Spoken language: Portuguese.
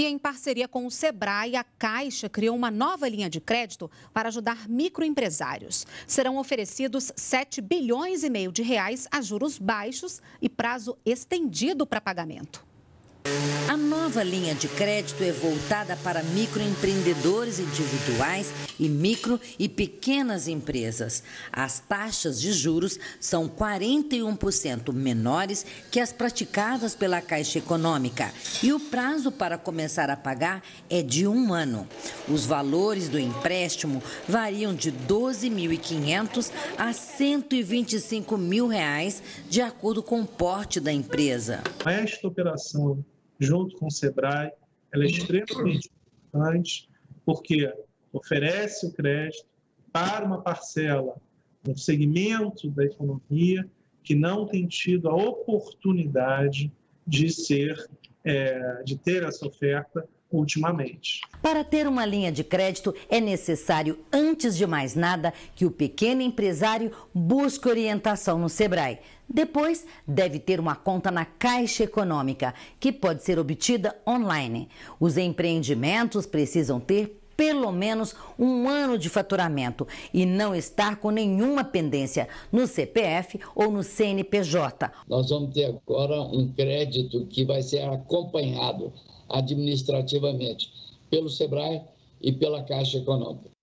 E em parceria com o Sebrae, a Caixa criou uma nova linha de crédito para ajudar microempresários. Serão oferecidos 7 bilhões e meio de reais a juros baixos e prazo estendido para pagamento. A nova linha de crédito é voltada para microempreendedores individuais e micro e pequenas empresas. As taxas de juros são 41% menores que as praticadas pela Caixa Econômica e o prazo para começar a pagar é de 1 ano. Os valores do empréstimo variam de R$ 12.500 a R$ 125.000, de acordo com o porte da empresa. Esta operação, junto com o Sebrae, ela é extremamente importante, porque oferece o crédito para uma parcela, um segmento da economia que não tem tido a oportunidade de ter essa oferta ultimamente. Para ter uma linha de crédito, é necessário, antes de mais nada, que o pequeno empresário busque orientação no Sebrae. Depois, deve ter uma conta na Caixa Econômica, que pode ser obtida online. Os empreendimentos precisam ter pelo menos 1 ano de faturamento e não estar com nenhuma pendência no CPF ou no CNPJ. Nós vamos ter agora um crédito que vai ser acompanhado administrativamente pelo Sebrae e pela Caixa Econômica.